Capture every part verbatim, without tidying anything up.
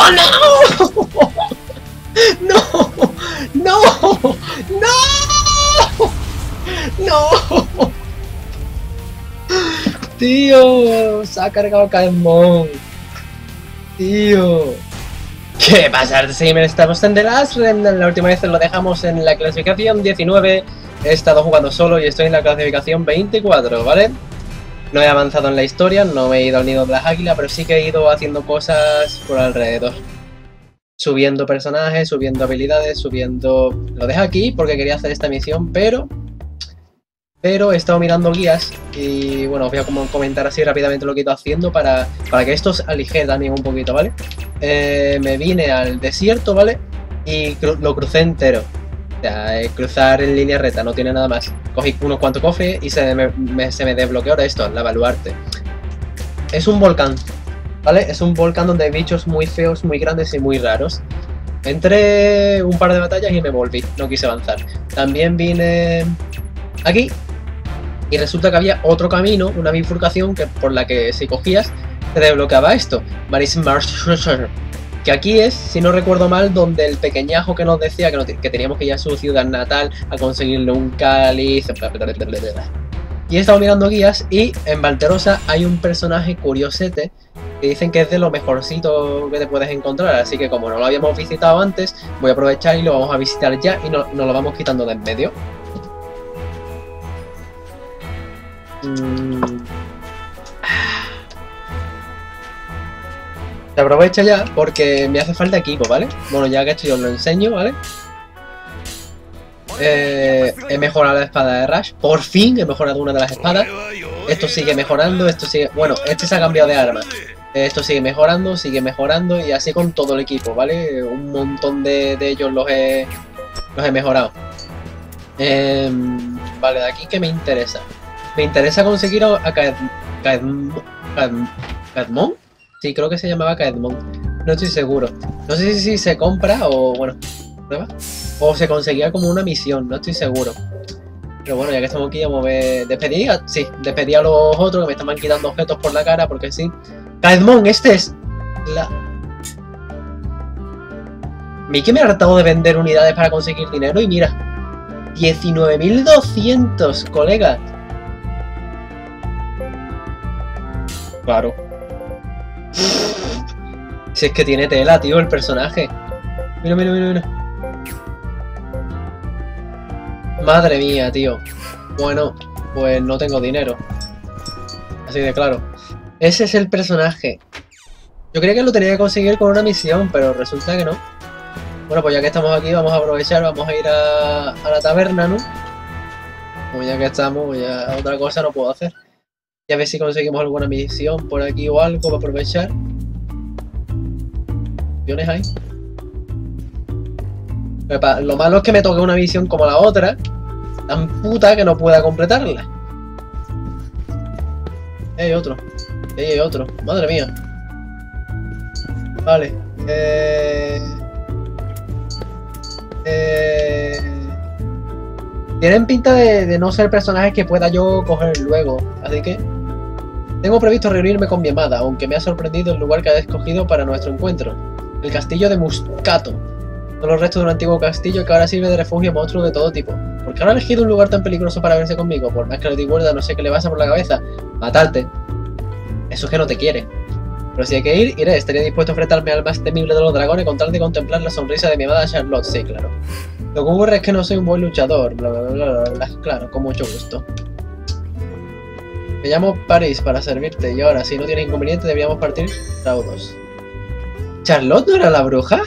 ¡Oh, no! ¡No! ¡No! ¡No! ¡No! ¡Tío! ¡Se ha cargado Caedmon! ¡Tío! ¿Qué pasa? Seguimos, estamos en The Last Remnant. La última vez lo dejamos en la clasificación diecinueve. He estado jugando solo y estoy en la clasificación veinticuatro, ¿vale? No he avanzado en la historia, no me he ido al Nido de las Águilas, pero sí que he ido haciendo cosas por alrededor. Subiendo personajes, subiendo habilidades, subiendo... Lo dejo aquí porque quería hacer esta misión, pero... Pero he estado mirando guías y bueno, os voy a comentar así rápidamente lo que he ido haciendo para, para que estos aligeren también un poquito, ¿vale? Eh, me vine al desierto, ¿vale? Y cru lo crucé entero. O sea, eh, cruzar en línea recta, no tiene nada más. Cogí unos cuantos cofres y se me, me, se me desbloqueó ahora esto, la baluarte. Es un volcán, ¿vale? Es un volcán donde hay bichos muy feos, muy grandes y muy raros. Entré un par de batallas y me volví, no quise avanzar. También vine aquí y resulta que había otro camino, una bifurcación que, por la que si cogías te desbloqueaba esto. Maris Marsh. Que aquí es, si no recuerdo mal, donde el pequeñajo que nos decía que, no, que teníamos que ir a su ciudad natal a conseguirle un cáliz... Y he estado mirando guías y en Valterosa hay un personaje curiosete que dicen que es de lo mejorcito que te puedes encontrar, así que como no lo habíamos visitado antes, voy a aprovechar y lo vamos a visitar ya y no, nos lo vamos quitando de en medio. Mm. Se aprovecha ya porque me hace falta equipo, ¿vale? Bueno, ya que esto yo os lo enseño, ¿vale? Eh, he mejorado la espada de Rush. Por fin he mejorado una de las espadas. Esto sigue mejorando, esto sigue... Bueno, este se ha cambiado de arma. Esto sigue mejorando, sigue mejorando y así con todo el equipo, ¿vale? Un montón de, de ellos los he, los he mejorado. Eh, vale, de aquí que me interesa. Me interesa conseguir a, a Caedmon. Sí, creo que se llamaba Caedmon. No estoy seguro. No sé si se compra o... bueno, prueba. O se conseguía como una misión, no estoy seguro. Pero bueno, ya que estamos aquí, vamos a ver... Despedí a... Sí, despedí a los otros que me estaban quitando objetos por la cara porque sí. ¡Caedmon! Este es... La... Mi que me ha hartado de vender unidades para conseguir dinero y mira. diecinueve mil doscientos, colega. Claro. Si es que tiene tela, tío, el personaje. Mira, mira, mira, mira. Madre mía, tío. Bueno, pues no tengo dinero. Así de claro. Ese es el personaje. Yo creía que lo tenía que conseguir con una misión, pero resulta que no. Bueno, pues ya que estamos aquí, vamos a aprovechar, vamos a ir a, a la taberna, ¿no? Pues ya que estamos, ya otra cosa no puedo hacer. Y a ver si conseguimos alguna misión por aquí o algo para aprovechar. Misiones hay. Lo malo es que me toque una misión como la otra, tan puta que no pueda completarla. Ahí hay otro. Ahí hay otro. Madre mía. Vale. Eh... Eh... Tienen pinta de, de no ser personajes que pueda yo coger luego, así que... Tengo previsto reunirme con mi amada, aunque me ha sorprendido el lugar que ha escogido para nuestro encuentro. El castillo de Muscato. Son los restos de un antiguo castillo que ahora sirve de refugio a monstruos de todo tipo. ¿Por qué habrá elegido un lugar tan peligroso para verse conmigo? Por más que lo diga, no sé qué le pasa por la cabeza. Matarte. Eso es que no te quiere. Pero si hay que ir, iré. Estaría dispuesto a enfrentarme al más temible de los dragones con tal de contemplar la sonrisa de mi amada Charlotte. Sí, claro. Lo que ocurre es que no soy un buen luchador. Bla, bla, bla, bla, bla. Claro, con mucho gusto. Me llamo Paris para servirte y ahora, si no tienes inconveniente, deberíamos partir raudos. ¿Charlotte no era la bruja?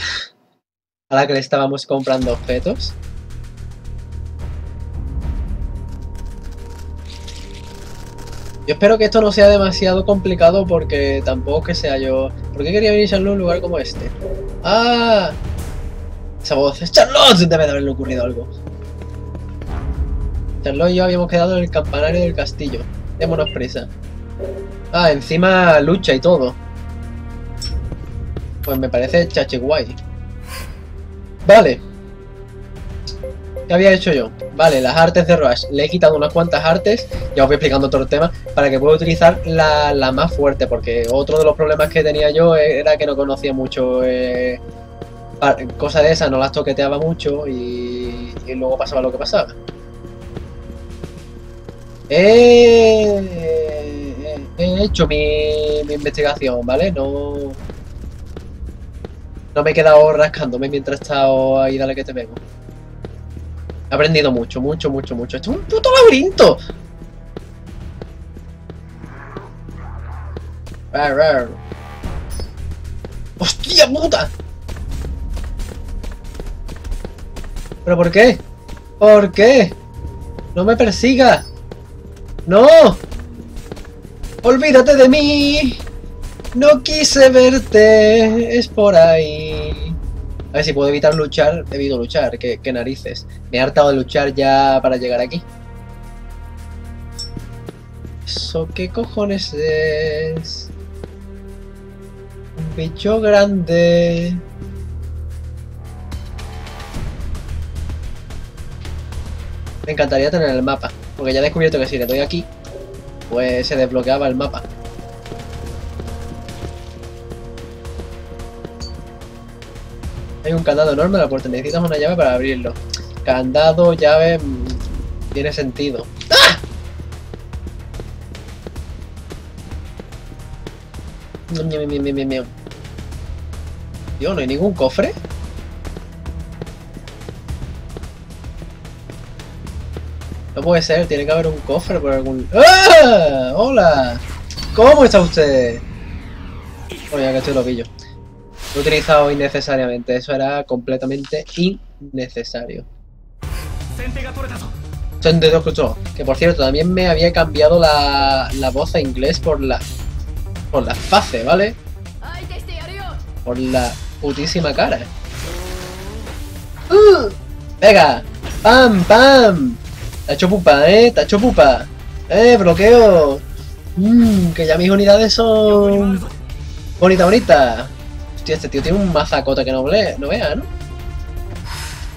¿A la que le estábamos comprando objetos? Yo espero que esto no sea demasiado complicado porque tampoco que sea yo... ¿Por qué quería venir Charlotte a un lugar como este? ¡Ah! Esa voz es Charlotte, debe de haberle ocurrido algo. Charlotte y yo habíamos quedado en el campanario del castillo. Démonos prisa. Ah, encima lucha y todo. Pues me parece chachi guay. Vale. ¿Qué había hecho yo? Vale, las artes de Rush. Le he quitado unas cuantas artes, ya os voy explicando otro tema, para que pueda utilizar la, la más fuerte, porque otro de los problemas que tenía yo era que no conocía mucho eh, cosas de esas, no las toqueteaba mucho y, y luego pasaba lo que pasaba. Eh, he hecho mi, mi investigación, ¿vale? No... No me he quedado rascándome mientras he estado ahí, dale que te vengo. He aprendido mucho, mucho, mucho, mucho. ¡Esto es un puto laberinto! ¡Hostia puta! ¿Pero por qué? ¿Por qué? ¡No me persigas! ¡No! ¡Olvídate de mí! No quise verte, es por ahí. A ver si puedo evitar luchar. He debido luchar, que, que narices. Me he hartado de luchar ya para llegar aquí. ¿Eso qué cojones es? Un bicho grande. Me encantaría tener el mapa, porque ya he descubierto que si le doy aquí, pues se desbloqueaba el mapa. Hay un candado enorme en la puerta, necesitas una llave para abrirlo. Candado, llave... Mmm, tiene sentido. ¡Ah! Dios, ¿no hay ningún cofre? No puede ser, tiene que haber un cofre por algún... ¡Ah! ¡Hola! ¿Cómo está usted? Bueno, ya que estoy lo pillo. Lo he utilizado innecesariamente, eso era completamente innecesario. Que por cierto, también me había cambiado la, la voz a inglés por la... Por la fase, ¿vale? Por la putísima cara. ¡Uh! ¡Venga! ¡Pam, pam! ¡Tacho pupa, eh! ¡Tacho pupa! ¡Eh, bloqueo! ¡Mmm! Que ya mis unidades son... Bonita, bonita. Hostia, este tío tiene un mazacota que no, no vea, ¿no?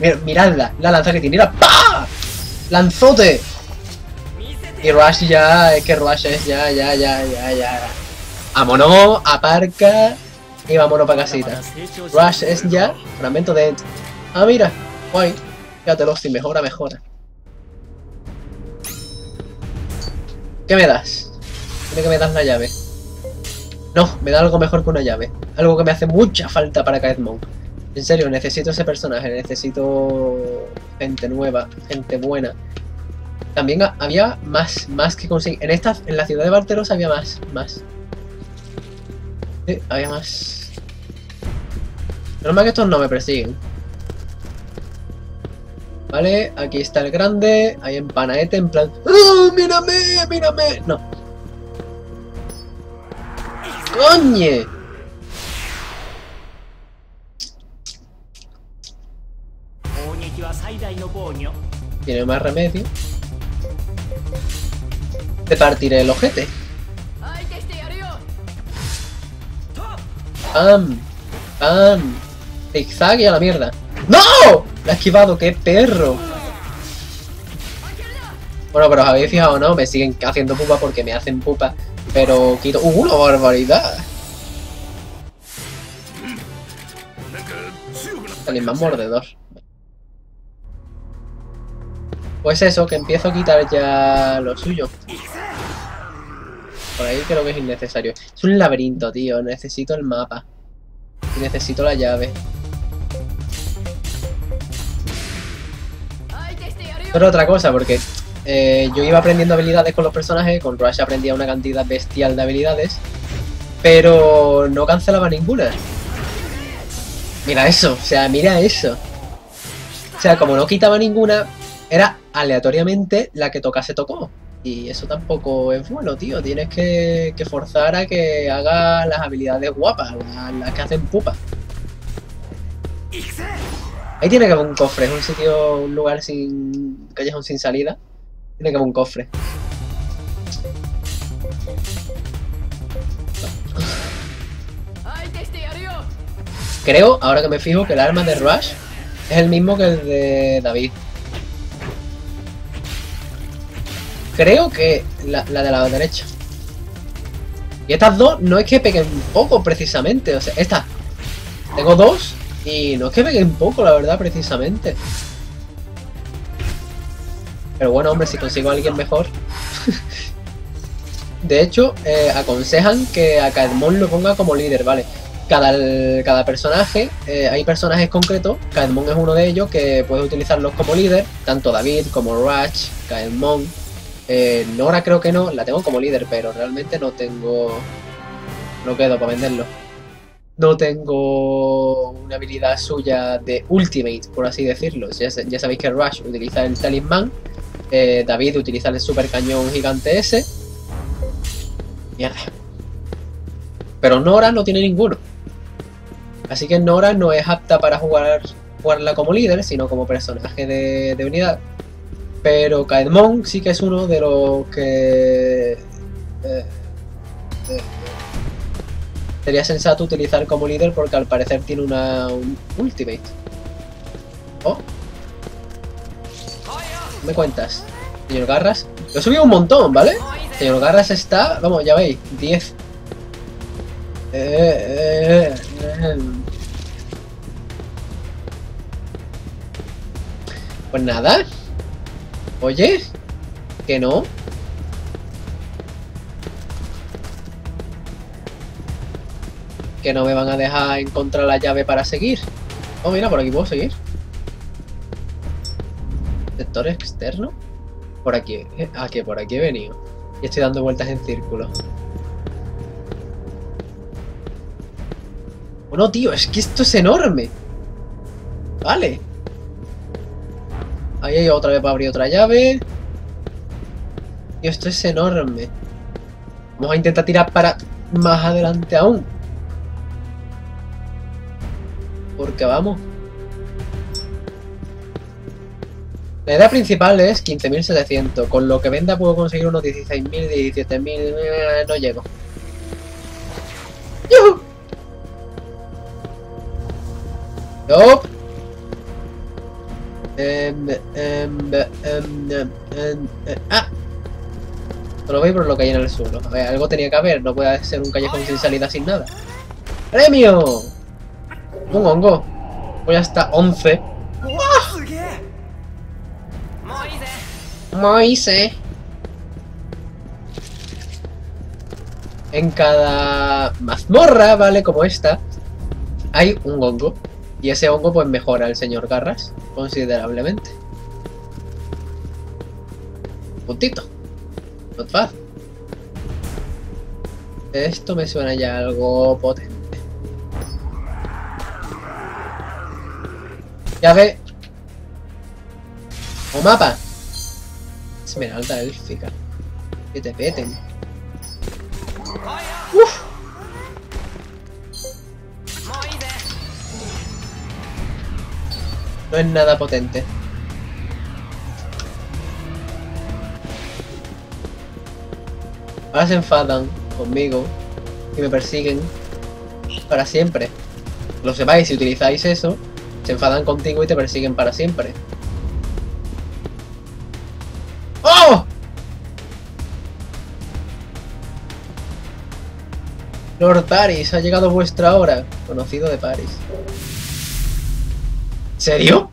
Mira, miradla, la lanza que tiene, mira, ¡pah! ¡Lanzote! Y Rush ya, es que Rush es ya, ya, ya, ya, ya. Vámonos, aparca y vámonos para casita. Rush es ya, fragmento de... Ah, mira, guay. Fíjate, Losti, mejora, mejora. ¿Qué me das? Dime que me das la llave. No, me da algo mejor que una llave. Algo que me hace mucha falta para Caedmon. En serio, necesito ese personaje. Necesito gente nueva, gente buena. También había más, más que conseguir. En esta, en la ciudad de Valterosa había más, más. Sí, había más. Normal que estos no me persiguen. Vale, aquí está el grande. Ahí en Panaete, en plan... ¡Oh, mírame, mírame! No. ¡Coñe! Tiene más remedio. Te partiré el ojete. ¡Pam! ¡Pam! ¡Zigzag y a la mierda! ¡No! ¡La he esquivado! ¡Qué perro! Bueno, pero os habéis fijado, ¿no? Me siguen haciendo pupa porque me hacen pupa. Pero quito... ¡Uh, una barbaridad! Alguien más mordedor. Pues eso, que empiezo a quitar ya lo suyo. Por ahí creo que es innecesario. Es un laberinto, tío. Necesito el mapa. Y necesito la llave. Pero otra cosa, porque... Eh, yo iba aprendiendo habilidades con los personajes, con Rush aprendía una cantidad bestial de habilidades, pero no cancelaba ninguna. Mira eso, o sea, mira eso. O sea, como no quitaba ninguna, era aleatoriamente la que tocase tocó. Y eso tampoco es bueno, tío. Tienes que, que forzar a que haga las habilidades guapas, las, las que hacen pupa. Ahí tiene que haber un cofre, es un sitio, un lugar sin... callejón sin salida. Tiene que haber un cofre. Creo, ahora que me fijo, que el arma de Rush es el mismo que el de David. creo que la, la de la derecha. Y estas dos no es que peguen poco, precisamente. O sea, esta. Tengo dos y no es que peguen poco, la verdad, precisamente. Pero bueno, hombre, si consigo a alguien mejor. De hecho, eh, aconsejan que a Caedmon lo ponga como líder, ¿vale? Cada, cada personaje, eh, hay personajes concretos, Caedmon es uno de ellos, que puedes utilizarlos como líder, tanto David como Rush, Caedmon, eh, Nora creo que no, la tengo como líder, pero realmente no tengo... no quedo para venderlo. No tengo una habilidad suya de ultimate, por así decirlo. Ya, ya sabéis que Rush utiliza el talismán, eh, David utiliza el super cañón gigante ese. Mierda. Pero Nora no tiene ninguno. Así que Nora no es apta para jugar, jugarla como líder, sino como personaje de, de unidad. Pero Caedmon sí que es uno de los que... Eh, eh, sería sensato utilizar como líder porque al parecer tiene una un ultimate. Oh. ¿Me cuentas, señor Garras? Lo he subido un montón, ¿vale? Señor Garras está... Vamos, ya veis, diez. Eh, eh, eh. Pues nada. Oye, que no. Que no me van a dejar encontrar la llave para seguir. Oh, mira, por aquí puedo seguir. Sector externo. Por aquí. Ah, que por aquí he venido. Y estoy dando vueltas en círculo. Bueno, tío, es que esto es enorme. Vale. Ahí hay otra vez para abrir otra llave. Tío, esto es enorme. Vamos a intentar tirar para más adelante aún. Porque vamos. La idea principal es quince mil setecientos. Con lo que venda puedo conseguir unos dieciséis mil, diecisiete mil... No llego. ¡Yuhu! Nope. Um, um, um, um, um, uh, ¡Ah! No lo veis por lo que hay en el suelo. A ver, algo tenía que haber. No puede ser un callejón sin salida, sin nada. ¡Premio! Un hongo. Voy hasta once. Moise. En cada mazmorra, ¿vale? Como esta, hay un hongo. Y ese hongo pues mejora al señor Garras considerablemente. Puntito. Not bad. Esto me suena ya algo potente. Llave. O mapa. Esmeralda élfica. Que te peten. Uf. No es nada potente. Ahora se enfadan conmigo y me persiguen para siempre. Lo sepáis, si utilizáis eso, se enfadan contigo y te persiguen para siempre. ¡Oh! Lord Paris, ha llegado vuestra hora. Conocido de Paris. ¿En serio?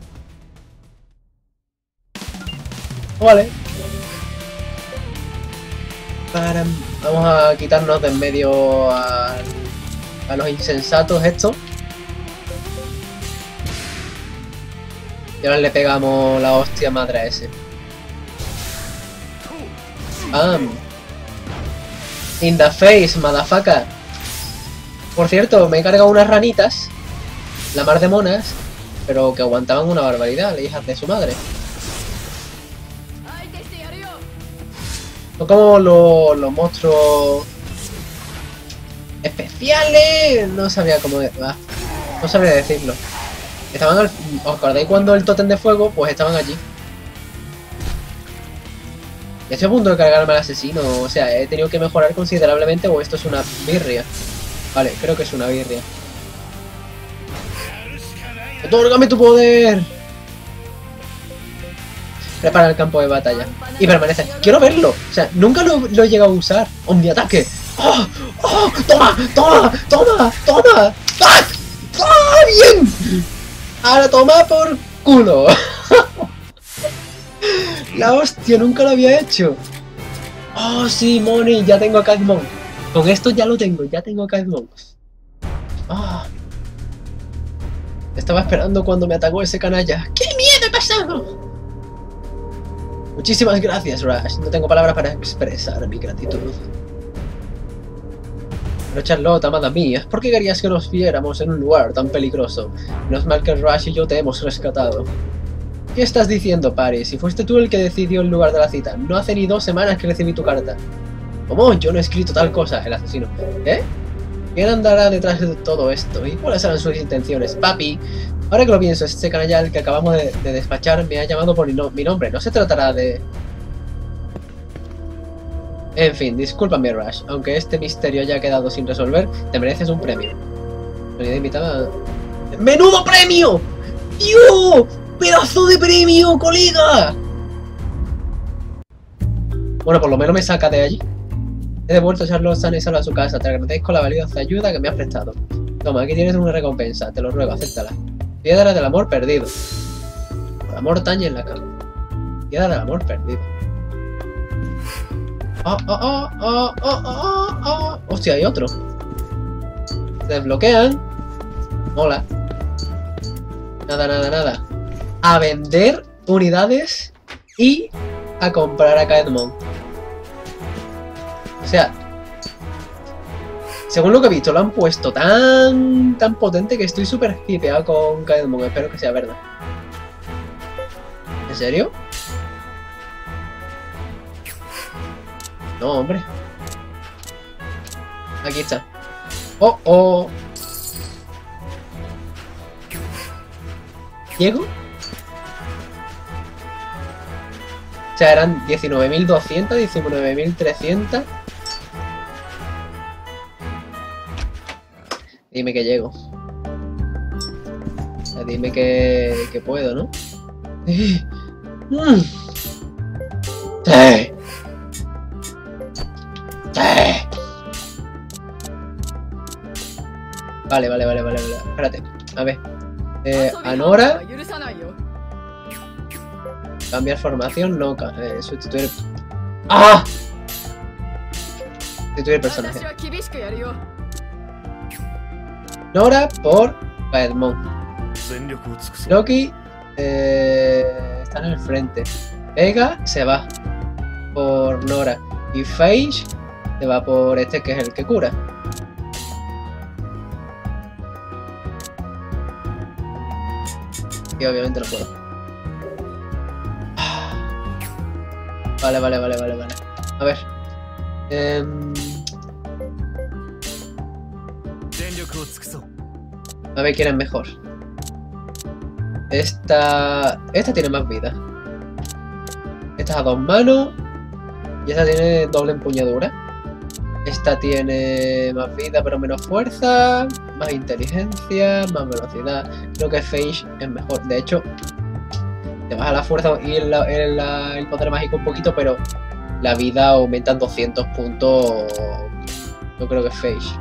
Vale. Para, vamos a quitarnos de en medio a, a los insensatos estos. Y ahora le pegamos la hostia madre a ese. ¡Bam! In the face, motherfucker. Por cierto, me he cargado unas ranitas. La mar de monas. Pero que aguantaban una barbaridad, las hijas de su madre. No como los, los monstruos especiales. No sabía cómo de, ah, no sabía decirlo. Estaban al, ¿os acordáis cuando el tótem de fuego? Pues estaban allí. Ya estoy a punto de cargarme al asesino. O sea, he tenido que mejorar considerablemente. O esto es una birria. Vale, creo que es una birria. ¡Otórgame tu poder! prepara el campo de batalla y permanece. Quiero verlo, o sea, nunca lo, lo he llegado a usar. Omniataque. ¡Oh! ¡Oh! ¡Toma! ¡Toma! ¡Toma! ¡Toma! ¡Ah! ¡Ah! ¡Bien! Ahora toma por culo. La hostia, nunca lo había hecho. Oh, sí, Moni, ya tengo a Caedmon. Con esto ya lo tengo, ya tengo a Caedmon. Oh. Estaba esperando cuando me atacó ese canalla. ¡Qué miedo he pasado! Muchísimas gracias, Rush. No tengo palabras para expresar mi gratitud. Pero Charlotte, amada mía, ¿por qué querías que nos viéramos en un lugar tan peligroso? Menos mal que Rush y yo te hemos rescatado. ¿Qué estás diciendo, Paris? Si fuiste tú el que decidió el lugar de la cita. No hace ni dos semanas que recibí tu carta. ¿Cómo? Yo no he escrito tal cosa, el asesino. ¿Eh? ¿Quién andará detrás de todo esto? ¿Y cuáles serán sus intenciones? Papi, ahora que lo pienso, este canalla al que acabamos de, de despachar me ha llamado por mi, no, mi nombre. No se tratará de... En fin, discúlpame, Rush. Aunque este misterio haya quedado sin resolver, te mereces un premio. Me invitaba... ¡Menudo premio! ¡Dios! ¡Pedazo de premio, colega! Bueno, por lo menos me saca de allí. He devuelto a Charlotte sana y salva a su casa. Te agradezco la valiosa ayuda que me has prestado. Toma, aquí tienes una recompensa. Te lo ruego, acéptala. Piedra del amor perdido. Por amor tañe en la cama. Piedra del amor perdido. ¡Oh, oh, oh, oh, oh, oh, oh! ¡Hostia, hay otro! Se desbloquean. Mola. Nada, nada, nada. A vender unidades y a comprar a Caedmon. O sea, según lo que he visto, lo han puesto tan tan potente que estoy súper hipeado con Caedmon. Espero que sea verdad. ¿En serio? No, hombre. Aquí está. Oh, oh. ¿Llego? O sea, eran diecinueve mil doscientos, diecinueve mil trescientos. Dime que llego. O sea, dime que, que puedo, ¿no? Sí. Mm. Sí. Sí. Vale, vale, vale, vale, vale. Espérate. A ver. Eh, a Nora. Cambiar formación, no, eh, sustituir... ¡Ah! Sustituir personaje. Nora por Caedmon. Loki eh, está en el frente. Vega se va por Nora. Y Fage se va por este que es el que cura. Y obviamente no puedo. Vale, vale, vale, vale, vale. A ver. Eh... A ver quién es mejor. Esta... Esta tiene más vida. Esta es a dos manos. Y esta tiene doble empuñadura. Esta tiene más vida pero menos fuerza. Más inteligencia, más velocidad. Creo que Feige es mejor. De hecho... Te baja la fuerza y el, el, el poder mágico un poquito, pero la vida aumenta en doscientos puntos. Yo creo que es Fage.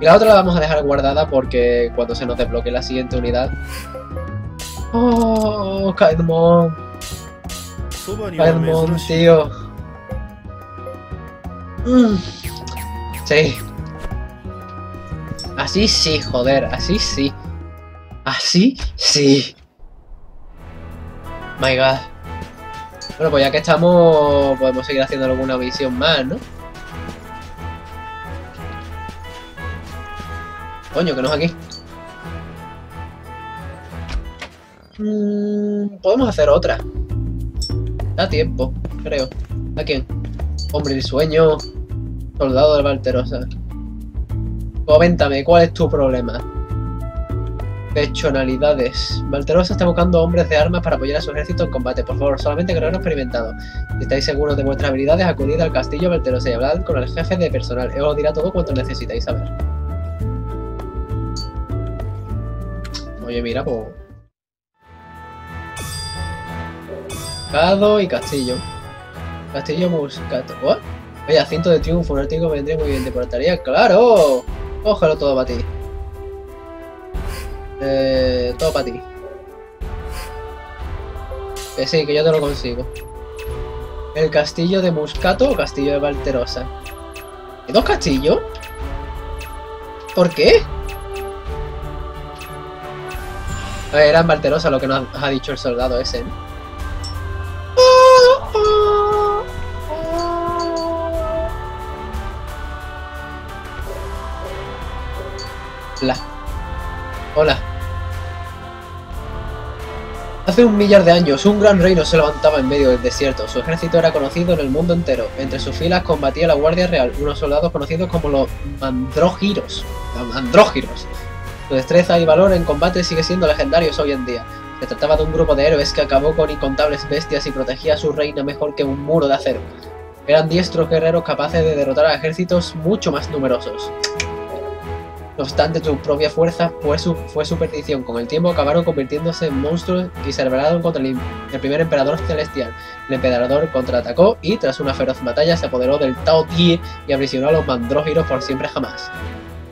Y la otra la vamos a dejar guardada porque cuando se nos desbloquee la siguiente unidad... ¡Oh! ¡Caedmon! ¡Caedmon, tío! Mm. Sí. Así sí, joder, así sí. ¿Así? Sí. My God. Bueno, pues ya que estamos, podemos seguir haciendo alguna misión más, ¿no? Coño, que no es aquí. Mm, podemos hacer otra. Da tiempo, creo. ¿A quién? Hombre del sueño. Soldado de Valterosa. Coméntame, ¿cuál es tu problema? Personalidades. Valterosa está buscando hombres de armas para apoyar a su ejército en combate. Por favor, solamente guerreros experimentados. Si estáis seguros de vuestras habilidades, acudid al castillo Valterosa y hablad con el jefe de personal. Él os dirá todo cuanto necesitáis saber. Oye, mira, pues... Muscato y Castillo. Castillo Muscato. ¿What? Vaya, cinto de triunfo, un artículo vendría muy bien. ¿Te portaría? ¡Claro! Cógelo todo para ti. Eh, todo para ti. Que sí, que yo te lo consigo. El castillo de Muscato o castillo de Valterosa. ¿Hay dos castillos? ¿Por qué? Era en Valterosa lo que nos ha dicho el soldado ese. Hola. Hola. Hace un millar de años, un gran reino se levantaba en medio del desierto. Su ejército era conocido en el mundo entero. Entre sus filas combatía la Guardia Real, unos soldados conocidos como los Mandrógiros. Los Andrógiros. Su destreza y valor en combate sigue siendo legendarios hoy en día. Se trataba de un grupo de héroes que acabó con incontables bestias y protegía a su reina mejor que un muro de acero. Eran diestros guerreros capaces de derrotar a ejércitos mucho más numerosos. No obstante, su propia fuerza fue su, fue su perdición. Con el tiempo acabaron convirtiéndose en monstruos y se rebelaron contra el, el primer emperador celestial. El emperador contraatacó y, tras una feroz batalla, se apoderó del Tao Tie y aprisionó a los mandrógiros por siempre jamás.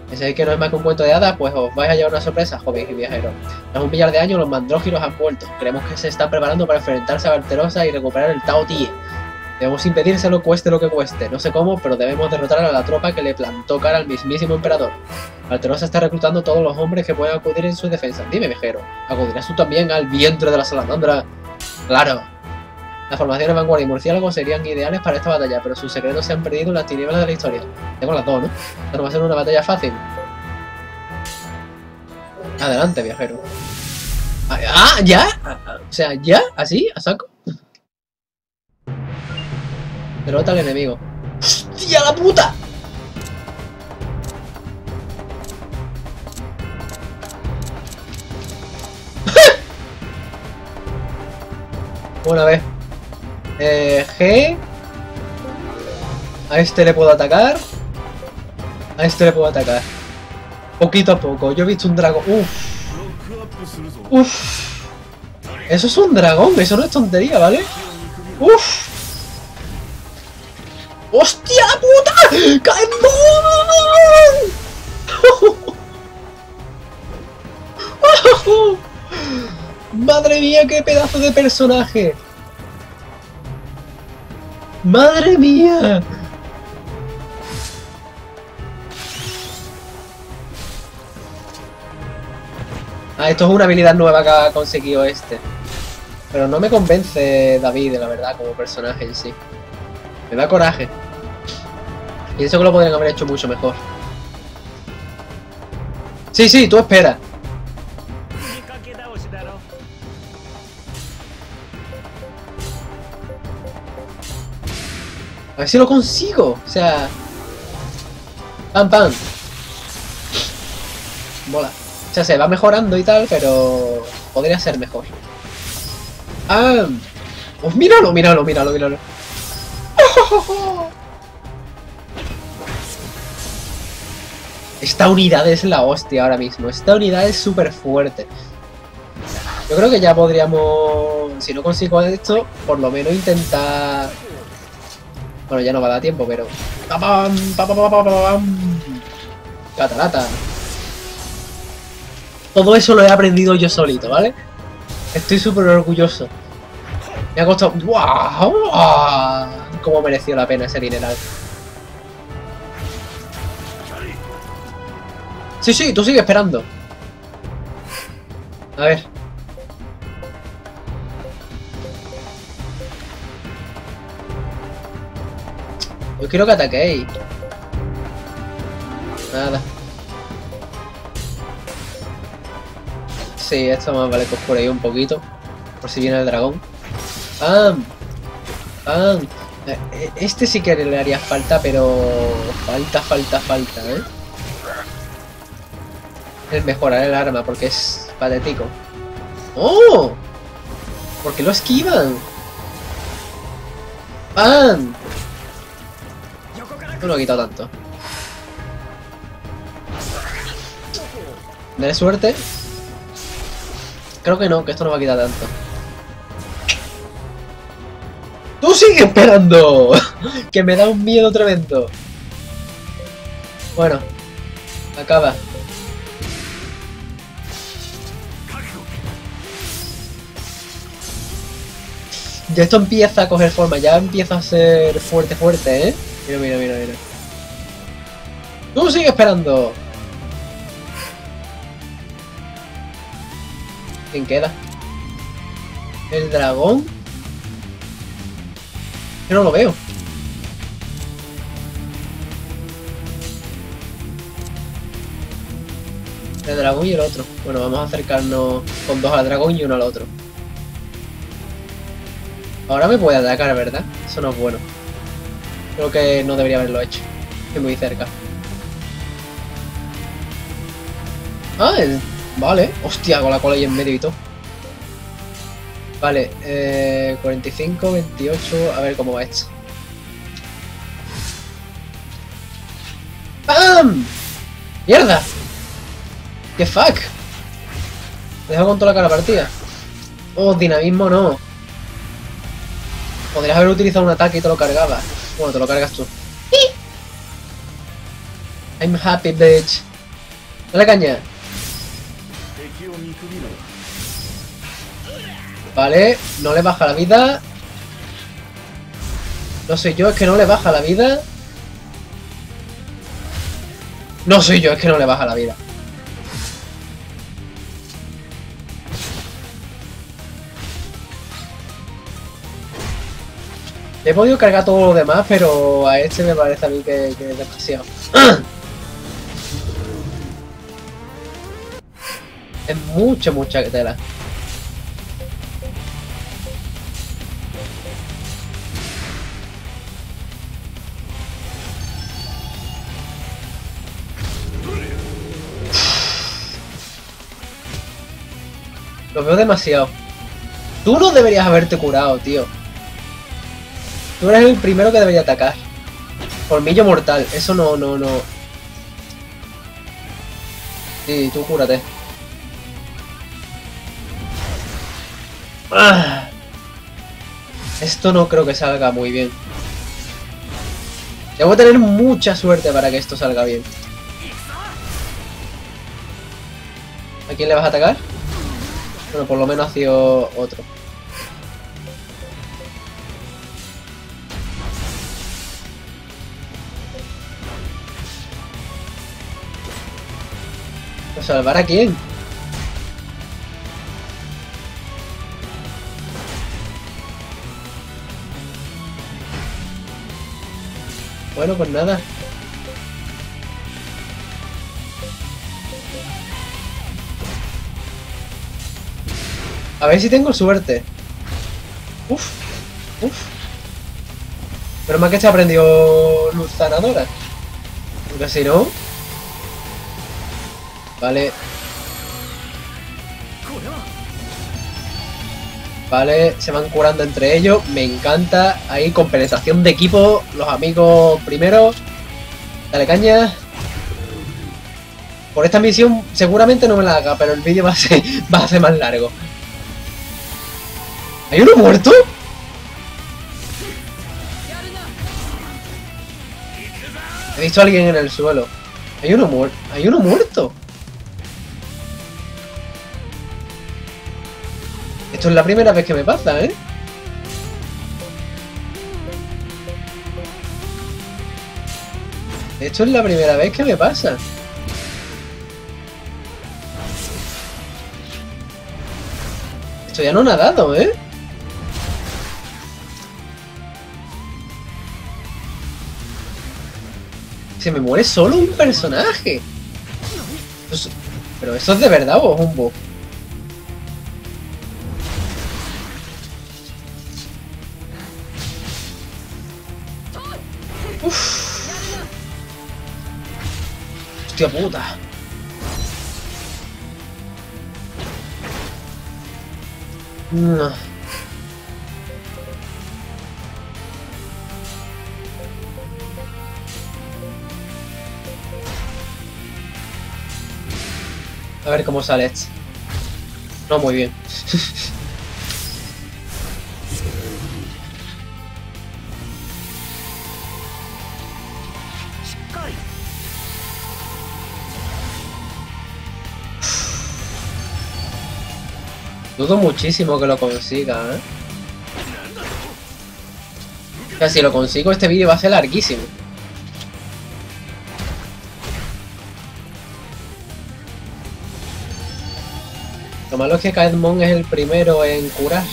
¿Pensáis que no es más que un cuento de hadas? Pues os vais a llevar una sorpresa, jóvenes y viajeros. Tras un millar de años, los mandrógiros han vuelto. Creemos que se están preparando para enfrentarse a Valterosa y recuperar el Tao Tie. Debemos impedírselo, cueste lo que cueste. No sé cómo, pero debemos derrotar a la tropa que le plantó cara al mismísimo emperador. Valterosa está reclutando todos los hombres que puedan acudir en su defensa. Dime, viajero, ¿acudirás tú también al vientre de la salamandra? ¡Claro! Las formaciones vanguardia y murciélago serían ideales para esta batalla, pero sus secretos se han perdido en las tinieblas de la historia. Tengo las dos, ¿no? Pero va a ser una batalla fácil. Adelante, viajero. ¡Ah! ¿Ya? O sea, ¿ya? ¿Así? ¿A saco? Derrota al enemigo. ¡Hostia la puta! Bueno, a ver. Eh, G. A este le puedo atacar. A este le puedo atacar. Poquito a poco. Yo he visto un dragón. Uff. Uff. Eso es un dragón. Eso no es tontería, ¿vale? Uff. ¡Hostia la puta! ¡Caedmon! ¡Madre mía, qué pedazo de personaje! ¡Madre mía! Ah, esto es una habilidad nueva que ha conseguido este. Pero no me convence David, la verdad, como personaje en sí. Me da coraje. Y eso que lo podrían haber hecho mucho mejor. Sí, sí, tú espera. A ver si lo consigo. O sea... Pam, pam. Mola. O sea, se va mejorando y tal, pero... Podría ser mejor. Ah... Pues míralo, míralo, míralo, míralo. Esta unidad es la hostia ahora mismo. Esta unidad es súper fuerte. Yo creo que ya podríamos... Si no consigo esto, por lo menos intentar... Bueno, ya no va a dar tiempo, pero... ¡Pam! ¡Pam! ¡Pam! ¡Pam! ¡Pam! ¡Catarata! Todo eso lo he aprendido yo solito, ¿vale? Estoy súper orgulloso. Me ha costado... ¡Guau! ¡Guau! Cómo mereció la pena ese dineral. Sí, sí, tú sigue esperando. A ver. Yo quiero que ataquéis. Nada. Sí, esto más vale que os curéis un poquito. Por si viene el dragón. ¡Pam! ¡Pam! Este sí que le haría falta, pero... Falta, falta, falta, ¿eh? El mejorar el arma, porque es patético. ¡Oh! ¿Por qué lo esquivan? ¡Pam! No lo he quitado tanto. ¿Daré suerte? Creo que no, que esto no va a quitar tanto. sigue esperando? Que me da un miedo tremendo. Bueno, acaba. Ya esto empieza a coger forma, ya empieza a ser fuerte, fuerte, ¿eh? Mira, mira, mira, mira. ¡Tú sigue esperando! ¿Quién queda? ¿El dragón? Yo no lo veo. El dragón y el otro. Bueno, vamos a acercarnos con dos al dragón y uno al otro. Ahora me puede atacar, ¿verdad? Eso no es bueno. Creo que no debería haberlo hecho. Estoy muy cerca. Ah, el... vale. Hostia, con la cola ahí en medio y todo. Vale, eh, cuarenta y cinco, veintiocho... A ver cómo va esto. ¡Bam! ¡Mierda! ¡Qué fuck! Me dejo con toda la cara partida. Oh, dinamismo no. Podrías haber utilizado un ataque y te lo cargabas. Bueno, te lo cargas tú. I'm happy, bitch. Dale caña. Vale, no le baja la vida. No sé yo, es que no le baja la vida. No sé yo, es que no le baja la vida. He podido cargar todo lo demás, pero a este me parece a mí que, que es demasiado. Es mucha, mucha tela. Lo veo demasiado. Tú no deberías haberte curado, tío. Tú eres el primero que debería atacar. Colmillo mortal, eso no, no, no. Sí, tú cúrate. ¡Ah! Esto no creo que salga muy bien. Debo tener mucha suerte para que esto salga bien. ¿A quién le vas a atacar? Bueno, por lo menos ha sido otro. ¿Salvar a quién? Bueno, pues nada. A ver si tengo suerte. Uf, uf. Pero más que se aprendió luz sanadora. Porque si no... Vale. Vale, se van curando entre ellos. Me encanta. Ahí con penetración de equipo. Los amigos primero. Dale caña. Por esta misión seguramente no me la haga, pero el vídeo va a ser, va a ser más largo. ¿Hay uno muerto? He visto a alguien en el suelo. Hay uno muerto. Hay uno muerto. Esto es la primera vez que me pasa, ¿eh? Esto es la primera vez que me pasa. Esto ya no ha nadado, ¿eh? Se me muere solo un personaje. ¿Pero eso es de verdad o es un bug? Uff. Hostia puta. No. A ver cómo sale esto. No, muy bien. Dudo muchísimo que lo consiga, ¿eh? O sea, si lo consigo, este vídeo va a ser larguísimo. Lo malo es que Caedmon es el primero en curar.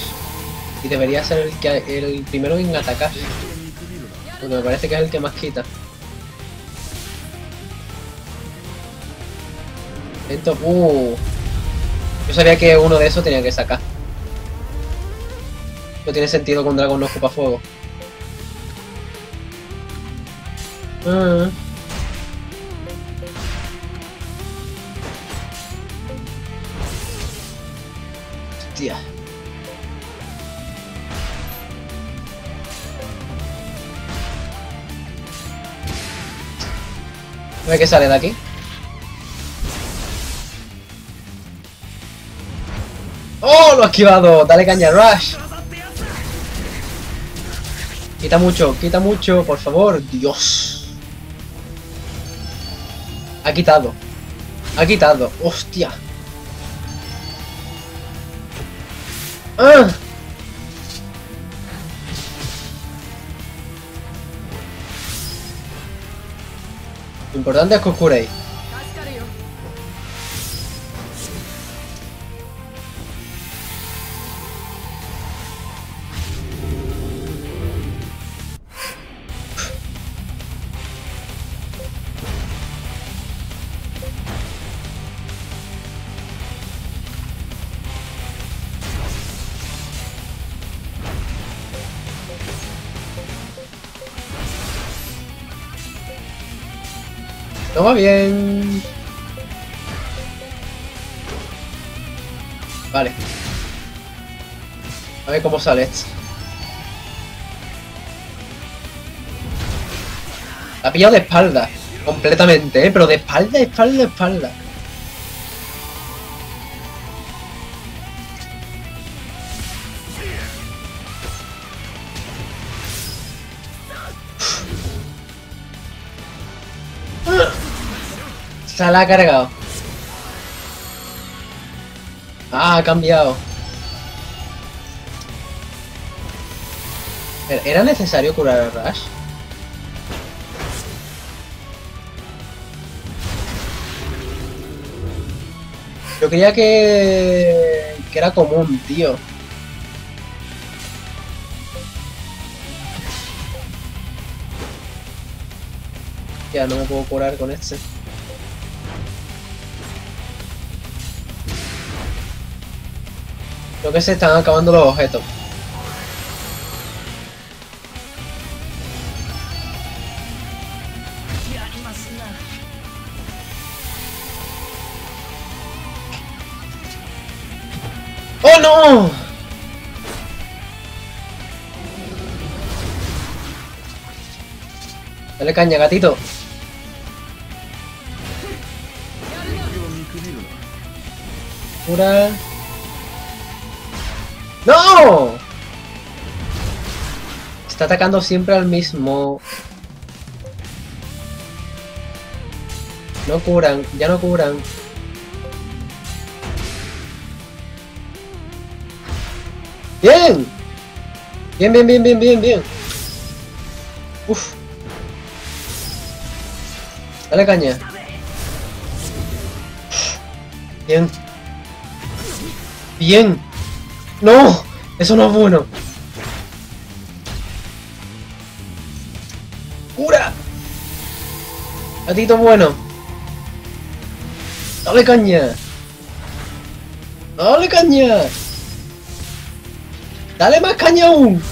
Y debería ser el, que, el primero en atacar. Porque me parece que es el que más quita. Esto, uh, yo sabía que uno de esos tenía que sacar. No tiene sentido que un dragón no ocupa fuego. Uh. Hostia. A ver qué sale de aquí. ¡Oh! Lo ha esquivado. Dale caña, Rush. Quita mucho, quita mucho, por favor. Dios. Ha quitado. Ha quitado. Hostia. ¡Ah! Lo importante es que os curéis. No va bien. Vale. A ver cómo sale esto. La ha pillado de espalda. Completamente, ¿eh? Pero de espalda, espalda, espalda. Se la ha cargado. Ah, ha cambiado. ¿Era necesario curar a Rush? Yo creía que... que era común, tío. Ya no me puedo curar con este. Creo que se están acabando los objetos. ¡Oh no! Dale caña, gatito. Cura. ¡No! Está atacando siempre al mismo. No curan, ya no curan. ¡Bien! Bien, bien, bien, bien, bien, bien. Uf. Dale caña. Bien. Bien. ¡No! ¡Eso no es bueno! ¡Cura! ¡Gatito bueno! ¡Dale caña! ¡Dale caña! ¡Dale más caña aún!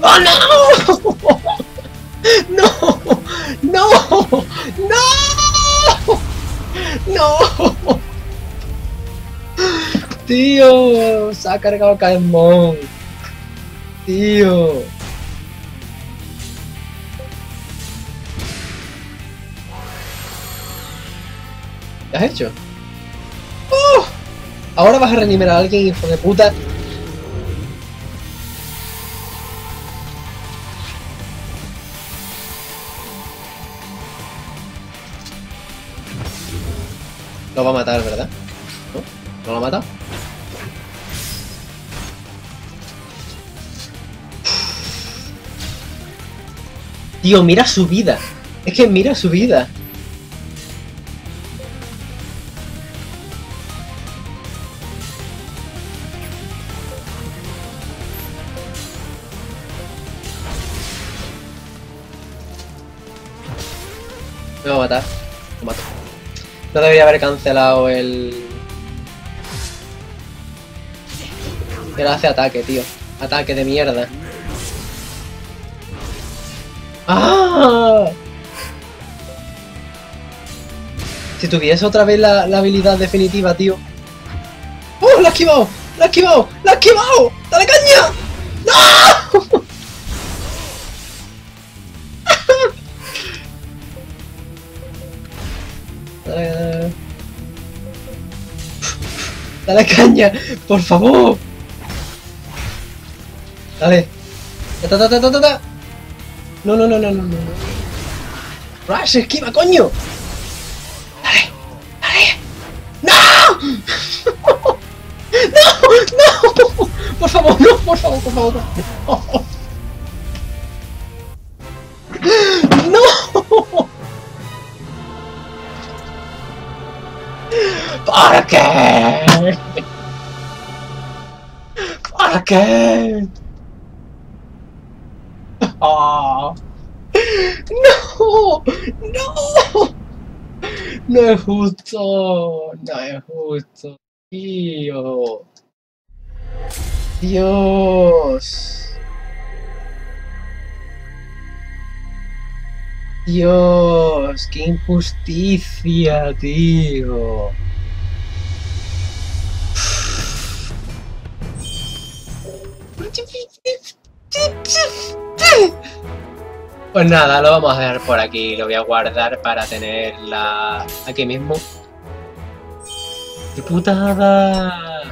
¡Oh no! ¡No! ¡No! ¡No! ¡No! ¡Tío! Se ha cargado Caedmon. ¡Tío! ¿Qué has hecho? ¡Oh! Ahora vas a reanimar a alguien, hijo de puta. Lo va a matar, ¿verdad? ¿No? ¿No lo ha matado? Tío, mira su vida. Es que mira su vida. Me va a matar. Lo mato. No debería haber cancelado el... Él hace ataque, tío. Ataque de mierda. ¡Ah! Si tuviese otra vez la, la habilidad definitiva, tío. ¡Oh! ¡La ha esquivado! ¡La ha esquivado! ¡La ha esquivado! ¡Dale caña! ¡No! dale, dale, dale. ¡Dale caña! ¡Por favor! ¡Dale! ¡Ta, ta, ta, ta, ta, ta! No, no, no, no, no, no. Rush, esquiva, coño. Dale, dale. ¡No! ¡No! ¡No! Por favor, no, por favor, por favor. ¡No! ¿Por qué? ¿Por qué? Oh. ¡No! ¡No! ¡No es justo! ¡No es justo! ¡Tío! ¡Dios! ¡Dios! ¡Qué injusticia, tío! Pues nada, lo vamos a dejar por aquí, lo voy a guardar para tenerla aquí mismo. ¡Qué putada!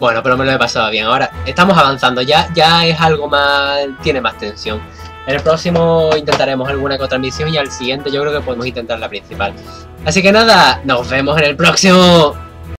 Bueno, pero me lo he pasado bien. Ahora estamos avanzando, ya, ya es algo más... tiene más tensión. En el próximo intentaremos alguna que otra misión y al siguiente yo creo que podemos intentar la principal. Así que nada, nos vemos en el próximo...